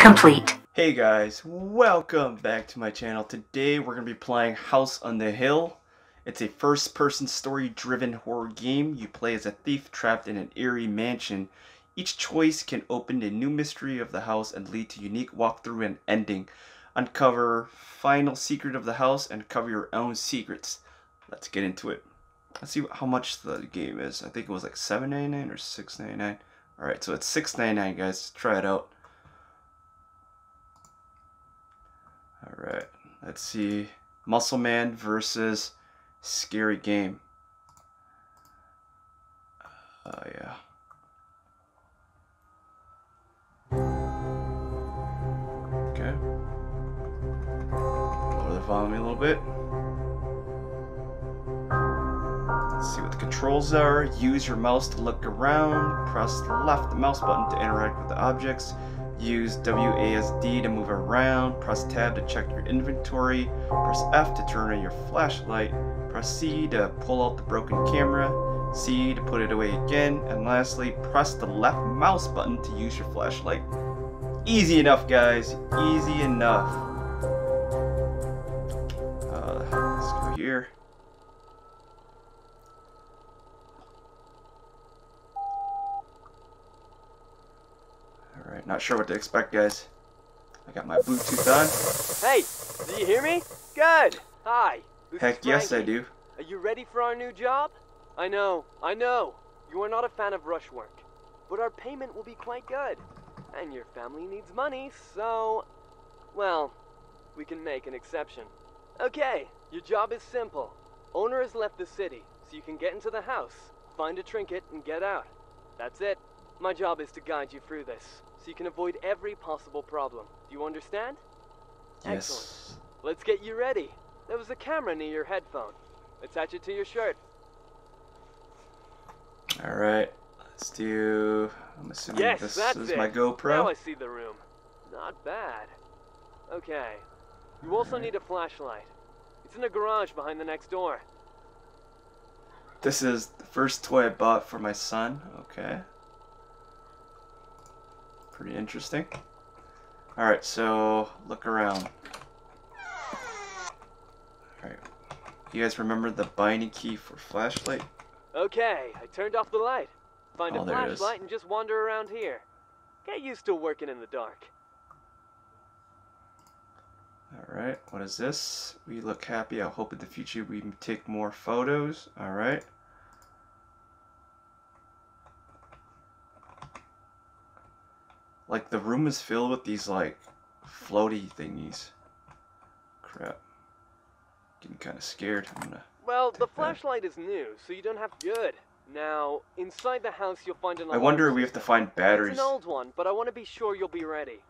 complete. Hey guys, welcome back to my channel. Today we're going to be playing House on the Hill. It's a first-person story-driven horror game. You play as a thief trapped in an eerie mansion. Each choice can open a new mystery of the house and lead to unique walkthrough and ending. Uncover final secret of the house and cover your own secrets. Let's get into it. Let's see how much the game is. I think it was like $7.99 or $6.99. Alright, so it's $6.99, guys. Let's try it out. Alright, let's see. Muscle Man versus Scary Game. Yeah. Okay. Lower the volume a little bit. Let's see what the controls are. Use your mouse to look around. Press the left mouse button to interact with the objects. Use WASD to move around. Press Tab to check your inventory. Press F to turn on your flashlight. Press C to pull out the broken camera. C to put it away again. And lastly, press the left mouse button to use your flashlight. Easy enough, guys. Easy enough. Let's go here. Alright, not sure what to expect, guys. I got my Bluetooth on. Hey, do you hear me? Good. Hi. Heck yes, I do. Are you ready for our new job? I know. You are not a fan of rush work, but our payment will be quite good. And your family needs money, so... well, we can make an exception. Okay, your job is simple. Owner has left the city, so you can get into the house, find a trinket, and get out. That's it. My job is to guide you through this, so you can avoid every possible problem. Do you understand? Yes. Excellent. Let's get you ready. There was a camera near your headphone. Attach it to your shirt. Alright. Let's do... I'm assuming yes, this is it. My GoPro. Now I see the room. Not bad. Okay. You also need a flashlight. It's in the garage behind the next door. This is the first toy I bought for my son. Okay. Pretty interesting. Alright, so look around. Alright. You guys remember the binding key for flashlight? Okay, I turned off the light. Find a flashlight and just wander around here. Get used to working in the dark. Alright, what is this? We look happy. I hope in the future we can take more photos. Alright. Like, the room is filled with these, like, floaty thingies. Crap. Getting kind of scared. I'm gonna... well, the flashlight is new, so you don't have... good. Now, inside the house you'll find an alarm. I wonder if we have to find batteries. It's an old one, but I want to be sure you'll be ready.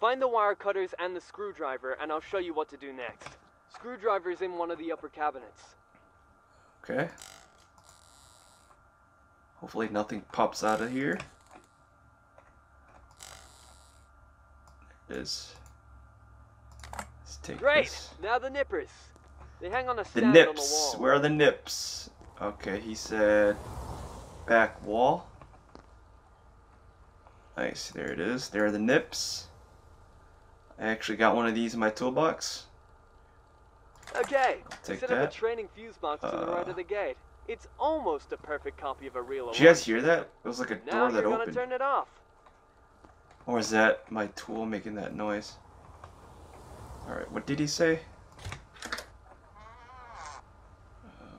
Find the wire cutters and the screwdriver, and I'll show you what to do next. Screwdriver's in one of the upper cabinets. Okay. Hopefully nothing pops out of here. Let's take this. Now the nippers. They hang on a stand on the wall. Where are the nips? Okay, he said back wall. Nice, there it is. There are the nips. I actually got one of these in my toolbox. Okay, set up a training fuse box to the right of the gate. It's almost a perfect copy of a real one. Did you guys hear that? It was like a door that opened. Now you're gonna turn it off. Or is that my tool making that noise? Alright, what did he say?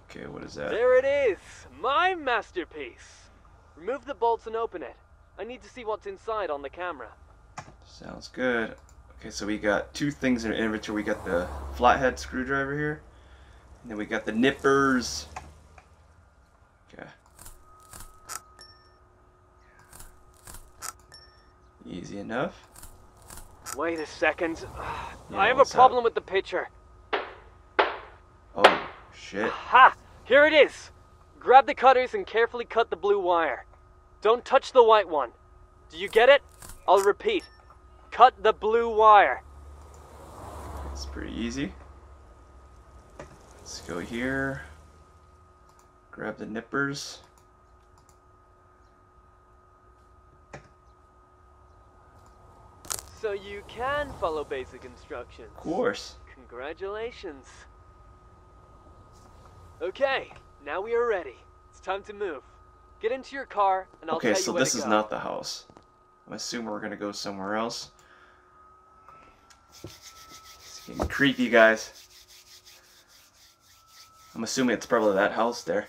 Okay, what is that? There it is! My masterpiece! Remove the bolts and open it. I need to see what's inside on the camera. Sounds good. Okay, so we got two things in our inventory. We got the flathead screwdriver here. And then we got the nippers. Okay. Easy enough. Wait a second. Yeah, I have a problem with the picture. Oh, shit. Ha! Here it is! Grab the cutters and carefully cut the blue wire. Don't touch the white one. Do you get it? I'll repeat. Cut the blue wire. It's pretty easy. Let's go here. Grab the nippers. So you can follow basic instructions. Of course. Congratulations. Okay, now we are ready. It's time to move. Get into your car, and I'll tell you where to go. Okay, so this is not the house. I'm assuming we're gonna go somewhere else. It's getting creepy, guys. I'm assuming it's probably that house there.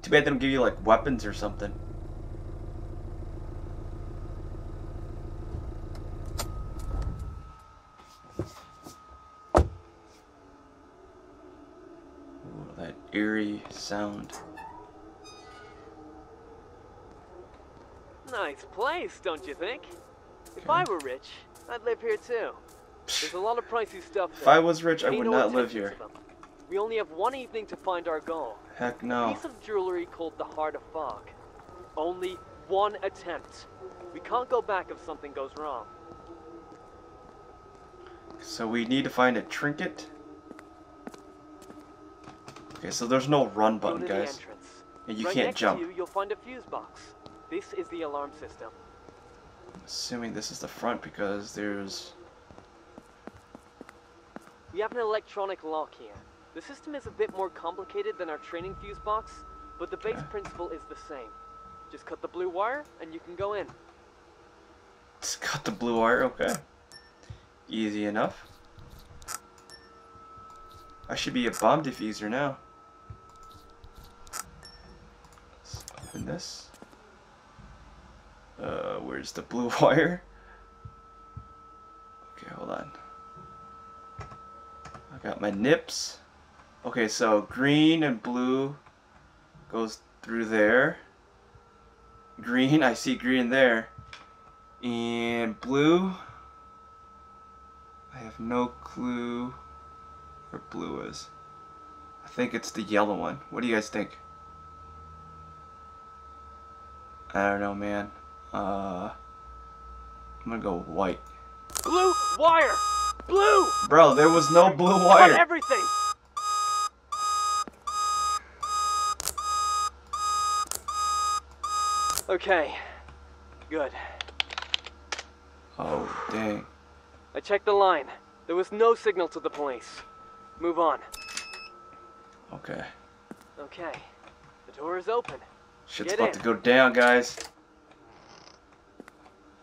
Too bad they don't give you like weapons or something. Ooh, that eerie sound. Nice place, don't you think? Okay. If I were rich, I'd live here too. There's a lot of pricey stuff there. If I was rich, I would not live here. We only have one evening to find our goal. Heck no. A piece of jewelry called the Heart of Fog. Only one attempt. We can't go back if something goes wrong. So we need to find a trinket. Okay, so there's no run button, guys. And you can't jump. Right next to you, you'll find a fuse box. This is the alarm system. I'm assuming this is the front because there's... We have an electronic lock here. The system is a bit more complicated than our training fuse box, but the base principle is the same. Just cut the blue wire and you can go in. Just cut the blue wire, okay. Easy enough. I should be a bomb diffuser now. Let's open this. Where's the blue wire? Okay, hold on. I got my nips. Okay, so green and blue goes through there. Green, I see green there. And blue, I have no clue where blue is. I think it's the yellow one. What do you guys think? I don't know, man. I'm gonna go white. Blue wire! Blue! Bro, there was no blue wire. Cut everything. Okay. Good. Oh, dang. I checked the line. There was no signal to the police. Move on. Okay. Okay. The door is open. Shit's about to go down, guys.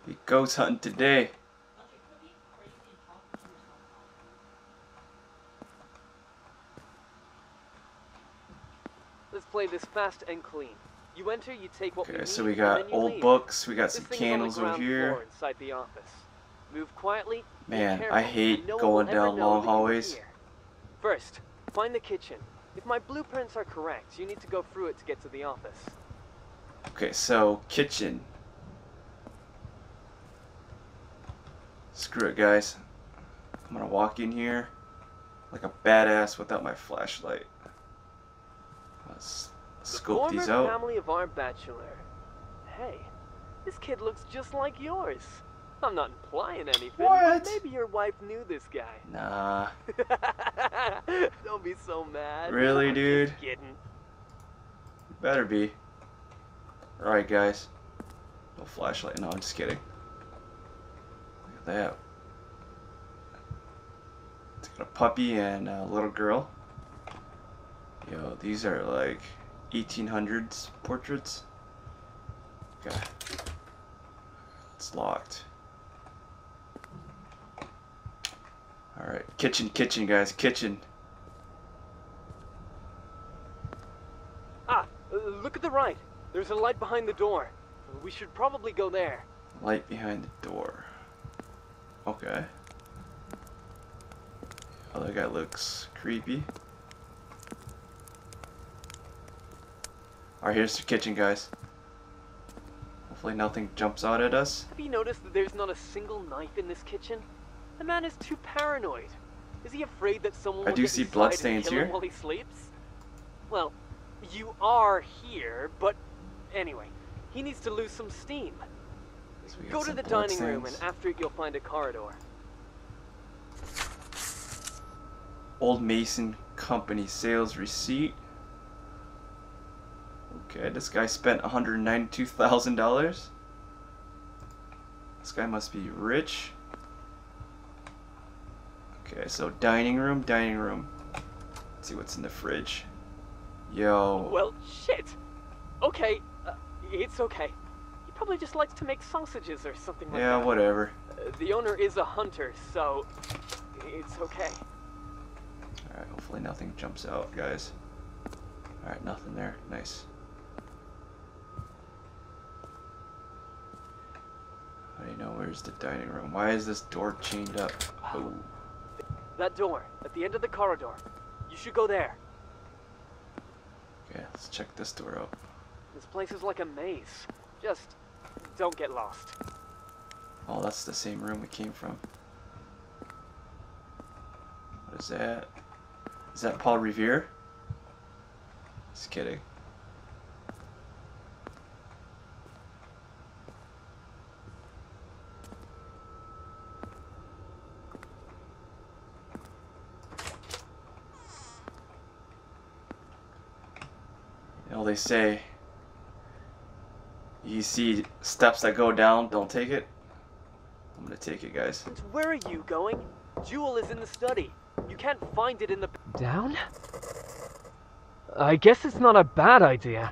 We ghost hunting today. Play this fast and clean. You enter, you take what we need, so we got old books, we got some candles over here. Inside the office. Move quietly. Man, I hate going down long hallways. First, find the kitchen. If my blueprints are correct, you need to go through it to get to the office. Okay, so kitchen. Screw it, guys. I'm gonna walk in here like a badass without my flashlight. Let's scope these out. The former family of our bachelor. Hey, this kid looks just like yours. I'm not implying anything. What? Maybe your wife knew this guy. Nah. Don't be so mad. Really, dude? Just kidding. You better be. All right, guys. No flashlight. No, I'm just kidding. Look at that. It's got a puppy and a little girl. Yo, these are like 1800s portraits. Okay. It's locked. Alright, kitchen, guys, kitchen. Ah, look at the right. There's a light behind the door. We should probably go there. Light behind the door. Okay. The other guy looks creepy. Alright, here's the kitchen, guys. Hopefully nothing jumps out at us. Have you noticed that there's not a single knife in this kitchen? The man is too paranoid. Is he afraid that someone will get inside and kill him while he sleeps? Well, you are here, but anyway, he needs to lose some steam. Go to the dining room and after it you'll find a corridor. Old Mason Company sales receipt. Okay, this guy spent $192,000. This guy must be rich. Okay, so dining room, dining room. Let's see what's in the fridge. Yo. Well, shit. Okay, it's okay. He probably just likes to make sausages or something like that. Yeah, whatever. The owner is a hunter, so it's okay. Alright, hopefully nothing jumps out, guys. Alright, nothing there. Nice. How do you know where's the dining room? Why is this door chained up? Oh. That door, at the end of the corridor. You should go there. Okay, let's check this door out. This place is like a maze. Just don't get lost. Oh, that's the same room we came from. What is that? Is that Paul Revere? Just kidding. You know, they say you see steps that go down, don't take it. I'm gonna take it, guys. Where are you going? Jewel is in the study. You can't find it in the... Down? I guess it's not a bad idea.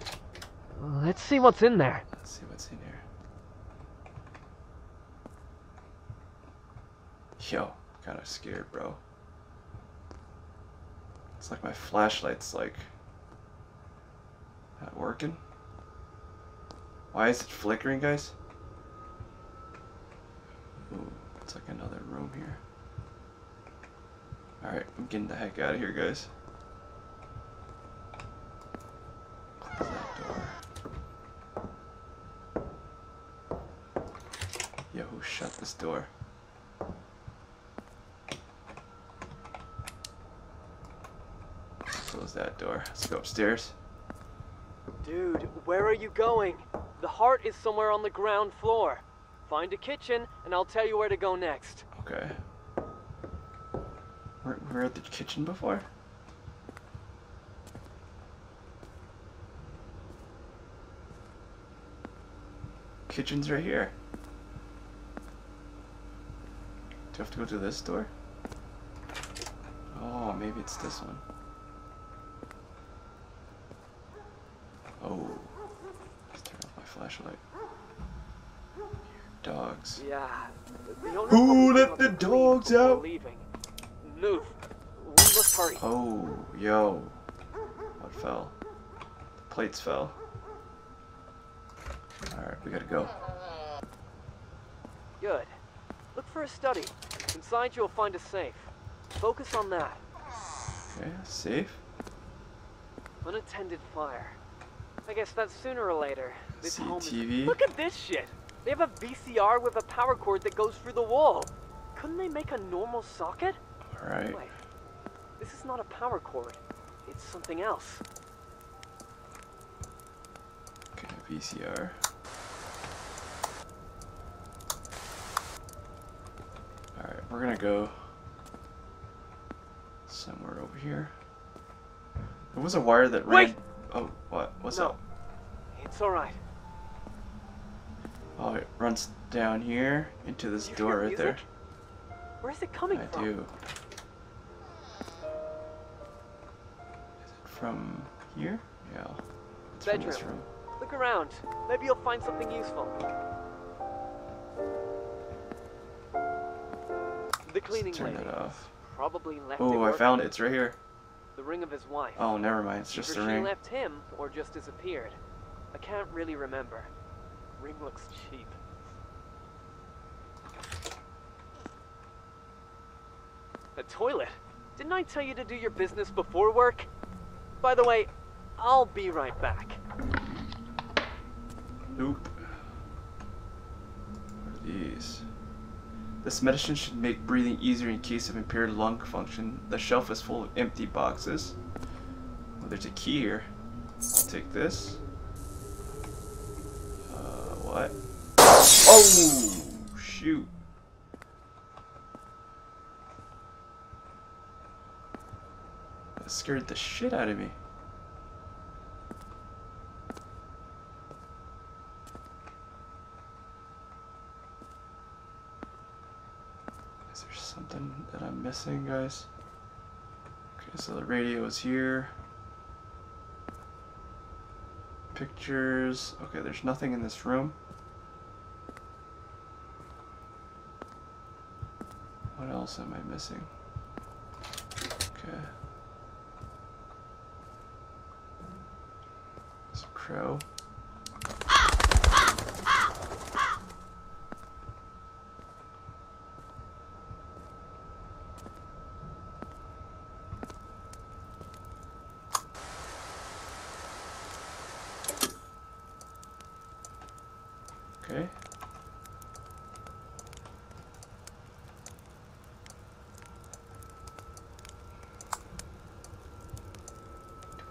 Let's see what's in there. Let's see what's in here. Yo, I'm kinda scared, bro. It's like my flashlight's like... not working? Why is it flickering, guys? Ooh, it's like another room here. Alright, I'm getting the heck out of here, guys. Close that door. Yo, who shut this door? Close that door. Let's go upstairs. Dude, where are you going? The heart is somewhere on the ground floor. Find a kitchen, and I'll tell you where to go next. Okay. We were at the kitchen before? Kitchen's right here. Do I have to go to this door? Oh, maybe it's this one. Oh. Let's turn off my flashlight. Dogs. Yeah. Who let the dogs out? Move. We must hurry. Oh, yo. What fell? The plates fell. Alright, we gotta go. Good. Look for a study. Inside you'll find a safe. Focus on that. Okay, safe. Unattended fire. I guess that's sooner or later. This home is... Look at this shit! They have a VCR with a power cord that goes through the wall. Couldn't they make a normal socket? Right. Wait, this is not a power cord. It's something else. Okay, VCR. Alright, we're gonna go somewhere over here. There was a wire that ran... Wait! Oh, what? What's up? It's alright. Oh, it runs down here into this door right there. Where's it coming from? I do. From here? Yeah. It's bedroom. From this room. Look around. Maybe you'll find something useful. The cleaning lady. Turn it off. Probably left. Oh, I found it. It's right here. The ring of his wife. Oh, never mind. It's just a ring. She left him or just disappeared. I can't really remember. Ring looks cheap. A toilet? Didn't I tell you to do your business before work? By the way, I'll be right back. Nope. What are these? This medicine should make breathing easier in case of impaired lung function. The shelf is full of empty boxes. Oh, there's a key here. I'll take this. What? Oh, shoot. That scared the shit out of me. Is there something that I'm missing, guys? Okay, so the radio is here. Pictures. Okay, there's nothing in this room. What else am I missing? Okay. There's a crow. Okay.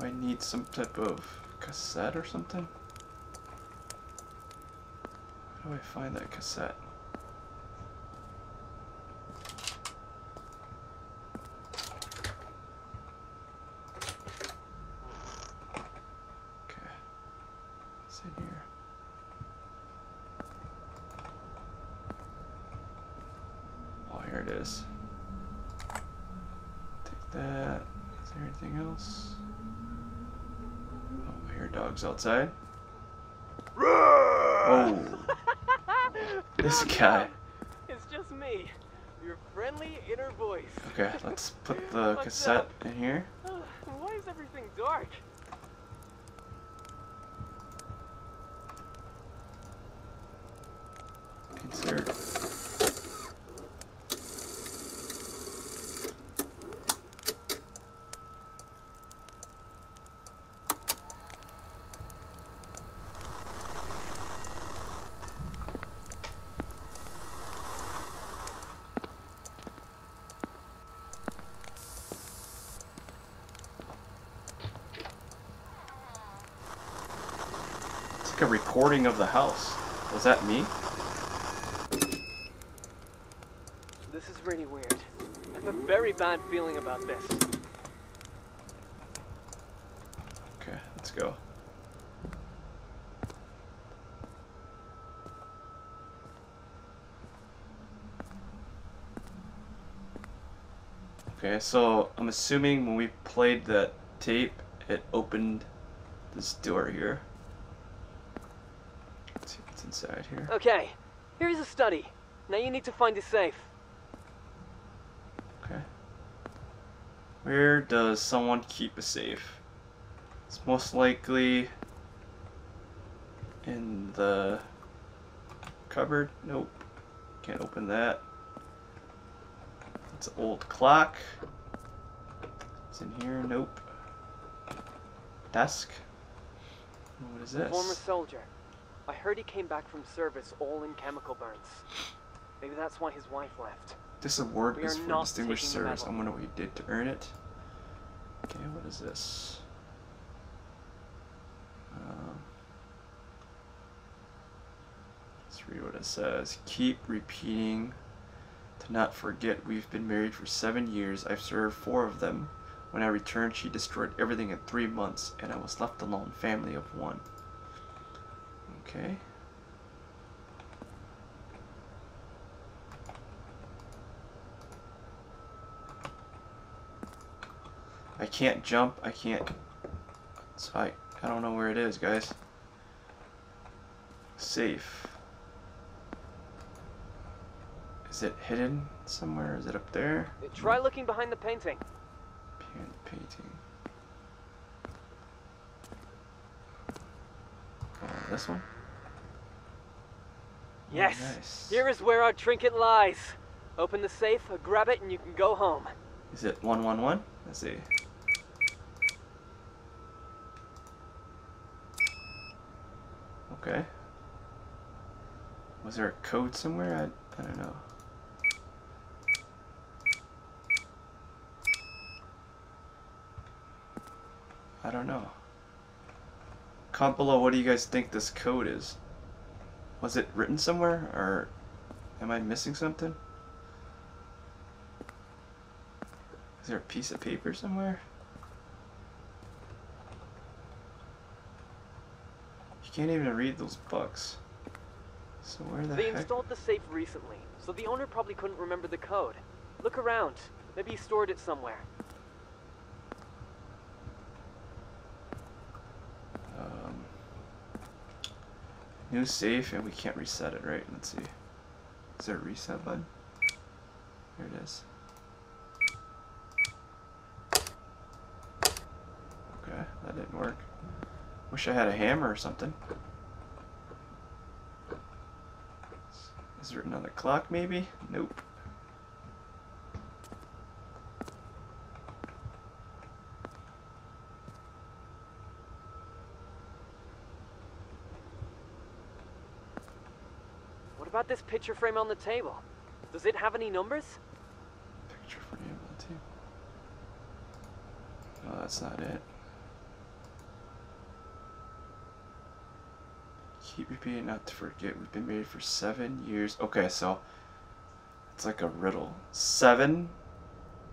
Do I need some type of cassette or something? How do I find that cassette? Okay. What's in here? There it is. Take that. Is there anything else? Oh, I hear dogs outside. Oh. This guy. It's just me, your friendly inner voice. Okay, let's put the cassette in here. Why is everything dark? Insert. A recording of the house. Was that me? This is really weird. I have a very bad feeling about this. Okay, let's go. Okay, so I'm assuming when we played that tape, it opened this door here. Let's see what's inside here. Okay, here's a study. Now you need to find a safe. Okay. Where does someone keep a safe? It's most likely in the cupboard. Nope. Can't open that. It's an old clock. It's in here. Nope. Desk. What is this? Former soldier. I heard he came back from service all in chemical burns. Maybe that's why his wife left. This award is for distinguished service. I wonder what you did to earn it. Okay, what is this? Let's read what it says. Keep repeating to not forget we've been married for 7 years. I've served 4 of them. When I returned, she destroyed everything in 3 months, and I was left alone, family of 1. Okay. I can't jump, I can't, so I don't know where it is, guys. Safe. Is it hidden somewhere? Is it up there? Try looking behind the painting. Behind the painting. This one? Yes! Oh, nice. Here is where our trinket lies. Open the safe, grab it, and you can go home. Is it 111? Let's see. Okay. Was there a code somewhere? I don't know. I don't know. Comment below, what do you guys think this code is? Was it written somewhere, or am I missing something? Is there a piece of paper somewhere? You can't even read those books. So where the heck? They installed the safe recently, so the owner probably couldn't remember the code. Look around. Maybe he stored it somewhere. New safe, and we can't reset it, right? Let's see. Is there a reset button? There it is. Okay, that didn't work. Wish I had a hammer or something. Is there another clock, maybe? Nope. What about this picture frame on the table? Does it have any numbers? Picture frame on the table. Oh, that's not it. Keep repeating not to forget. We've been married for 7 years. Okay, so it's like a riddle. 7.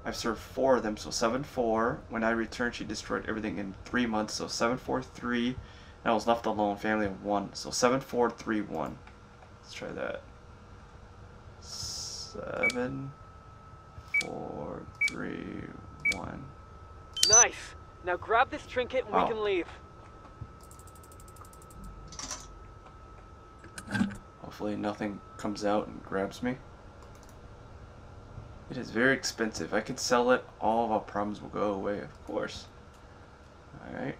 I've served 4 of them, so 7-4. When I returned, she destroyed everything in 3 months, so 7-4-3. And I was left alone, family of 1. So 7-4-3-1. Let's try that. 7-4-3-1. Nice. Now grab this trinket and we can leave. Hopefully nothing comes out and grabs me. It is very expensive. I could sell it. All of our problems will go away, of course. Alright.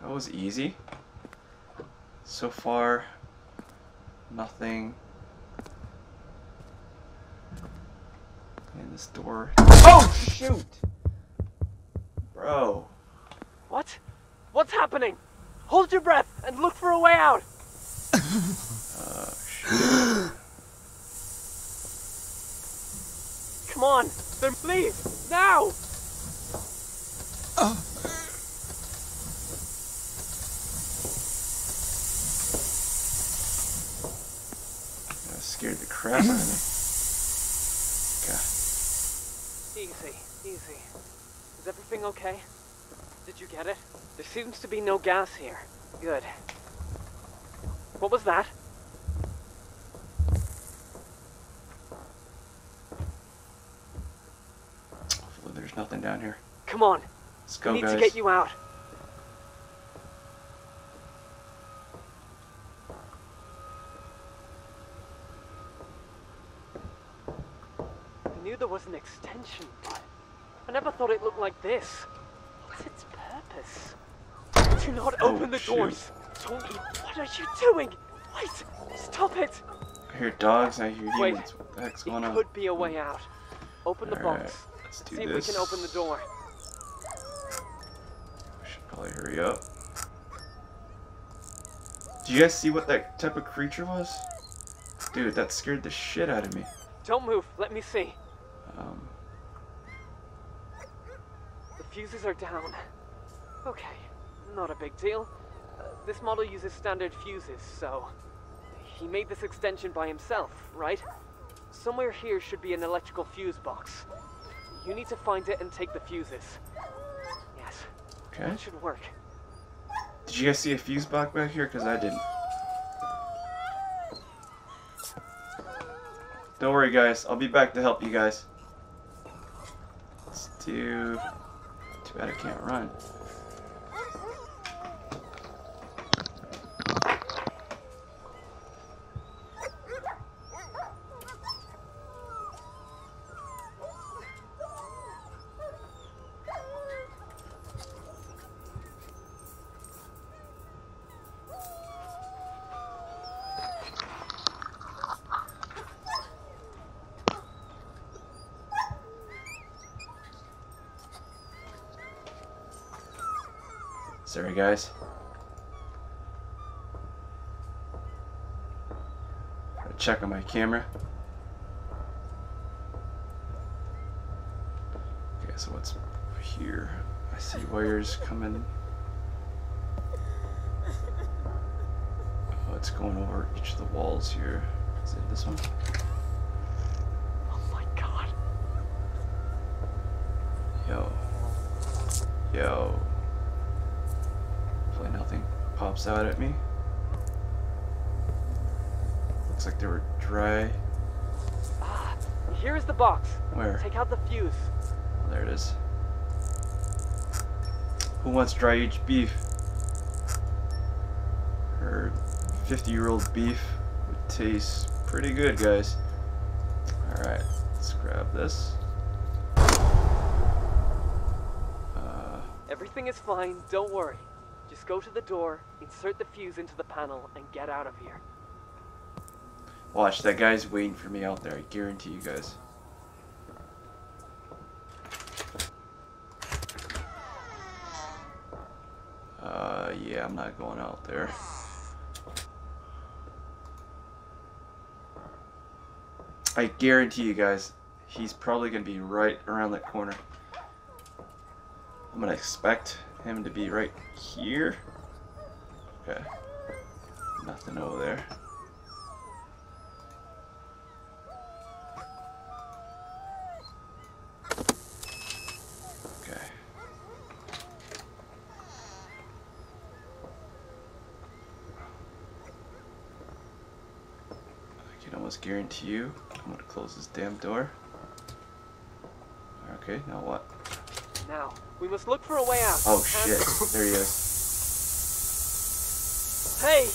That was easy. So far, nothing. And this door. Oh, shoot! Bro. What? What's happening? Hold your breath and look for a way out! Come on, then please, now! I scared the crap out of me. Easy, easy. Is everything okay? Did you get it? There seems to be no gas here. Good. What was that? Hopefully there's nothing down here. Come on. Let's go, guys. We need to get you out. I knew there was an extension, but I never thought it looked like this. What's its purpose? Do not open the doors. Don't eat. What are you doing? Wait! Stop it! I hear dogs, I hear humans. What the heck's going on? There could be a way out. Open the box. Let's do this. See if we can open the door. We should probably hurry up. Do you guys see what that type of creature was? Dude, that scared the shit out of me. Don't move. Let me see. The fuses are down. Okay. Not a big deal. This model uses standard fuses, so he made this extension by himself, right? Somewhere here should be an electrical fuse box. You need to find it and take the fuses. Yes. Okay. That should work. Did you guys see a fuse box back here? Because I didn't. Don't worry, guys. I'll be back to help you guys. Let's do... Too bad I can't run. Sorry, guys. Gotta check on my camera. Okay, so what's here? I see wires coming. Oh, it's going over each of the walls here. Is it this one? Oh my god. Yo. Yo. Nothing pops out at me. like they were dry. Ah, here's the box. Where? Take out the fuse. Oh, there it is. Who wants dry-aged beef? Or 50-year-old beef would taste pretty good, guys. Alright, let's grab this. Everything is fine, don't worry. Just go to the door, insert the fuse into the panel, and get out of here. Watch, that guy's waiting for me out there, I guarantee you guys. Yeah, I'm not going out there. I guarantee you guys, he's probably going to be right around that corner. I'm going to expect him to be right here. Okay. Nothing over there. Guarantee you, I'm gonna close this damn door. Okay, now what? Now we must look for a way out. Oh shit! There he is. Hey,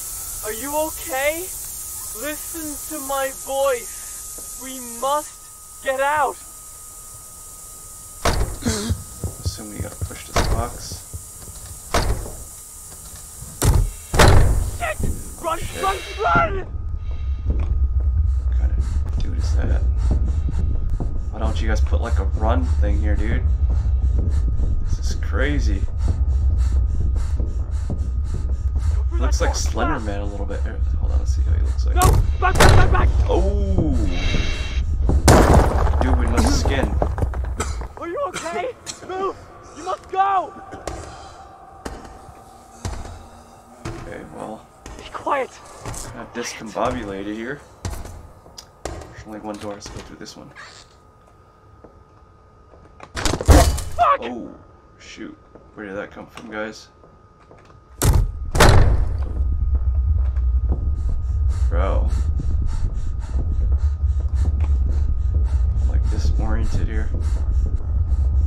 are you okay? Listen to my voice. We must get out. Assuming we gotta push this box. Shit! Oh, run! Shit. Run! Why don't you guys put like a run thing here, dude? This is crazy. Looks like Slender Man a little bit. Hold on, let's see how he looks like. No! Back, back, back, back! Oh! Dude with no skin. Are you okay? Move! You must go! Okay, well. Be quiet! I'm discombobulated here. Only one door, let's go through this one. Fuck! Oh, shoot. Where did that come from, guys? Bro. I'm like disoriented here.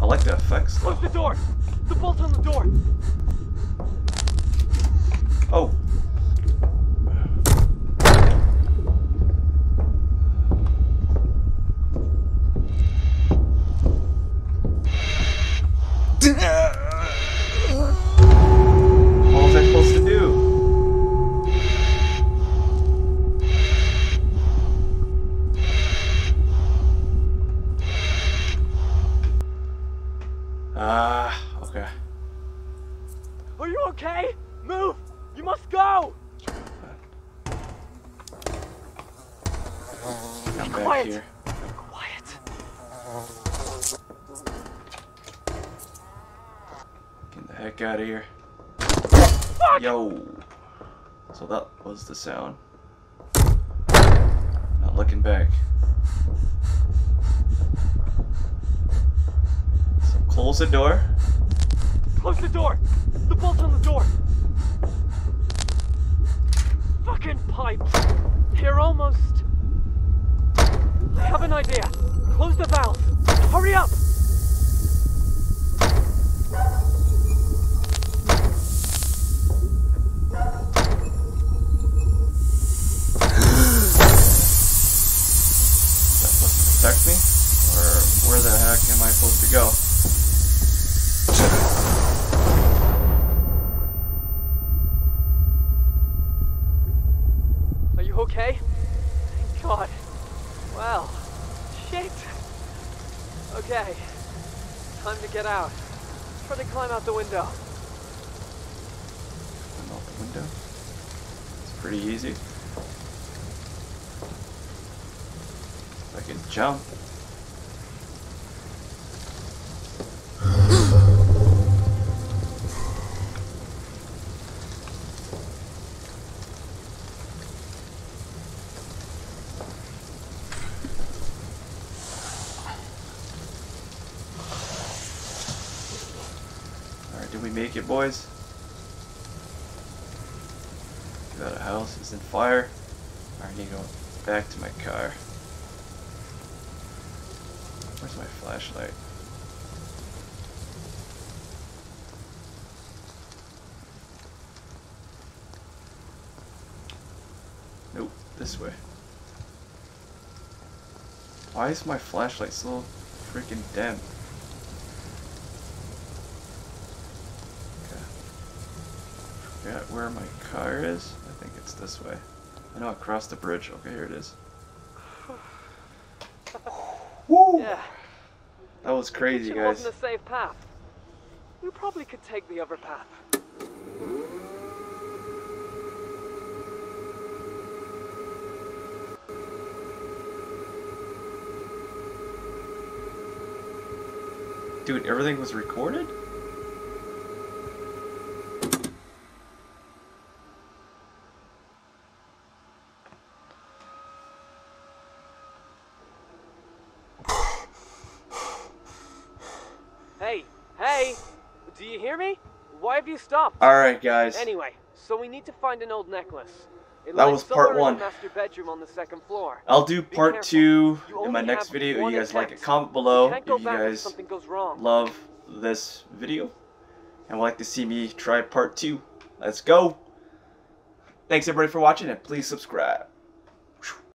I like the effects though. Close the door! The bolt's on the door! Oh! Okay. Are you okay? Move! You must go! I'm back here. Be quiet. Get the heck out of here. Fuck! Yo! So that was the sound. Not looking back. So close the door. Close the door! The bolt's on the door! Fucking pipes! They're almost... I have an idea! Close the valve! Hurry up! That must protect me? Or where the heck am I supposed to go? Okay? Thank God. Wow. Shit. Okay. Time to get out. Try to climb out the window. Climb out the window? It's pretty easy. I can jump. Make it, boys. Got a house. It's in fire. All right, you go. back to my car. Where's my flashlight? Nope, this way. Why is my flashlight so freaking dim? Okay. Forgot where my car is. I think it's this way. I know I crossed the bridge. Okay, here it is. Woo! Yeah. That was crazy, guys. It wasn't a safe path. We probably could take the other path. Dude, everything was recorded? Hey, hey, do you hear me? Why have you stopped? Alright, guys. Anyway, so we need to find an old necklace. That was part one. I'll do part two in my next video. If you guys like it, comment below if you guys love this video and would like to see me try part two. Let's go. Thanks everybody for watching and please subscribe.